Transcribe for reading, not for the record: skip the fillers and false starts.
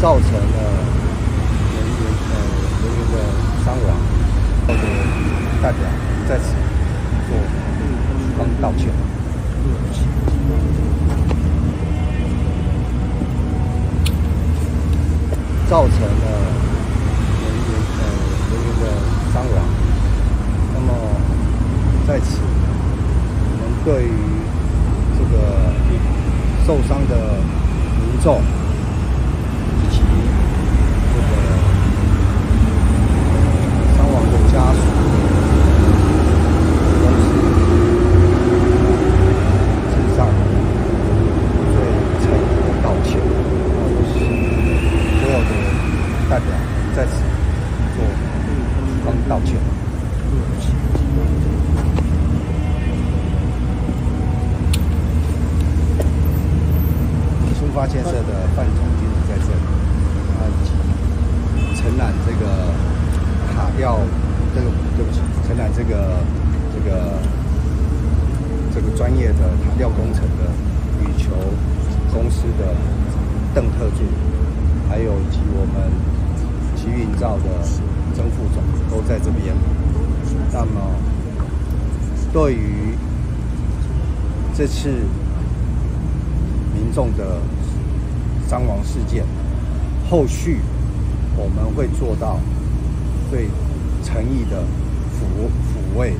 造成了人员的伤亡，或者代表在此做局方道歉。造成了人员的伤亡，那么在此，我们对于这个受伤的民众以及这个伤亡的家属，都是致上最诚挚的道歉。所有的代表在此做局方道歉。新发建设的范总经理在这里，啊，以及承揽这个卡吊，承揽这个专业的卡吊工程的羽球公司的邓特助，还有及我们奇运造的曾副总都在这边。那么，对于这次民众的伤亡事件，后续我们会做到最诚意的抚慰。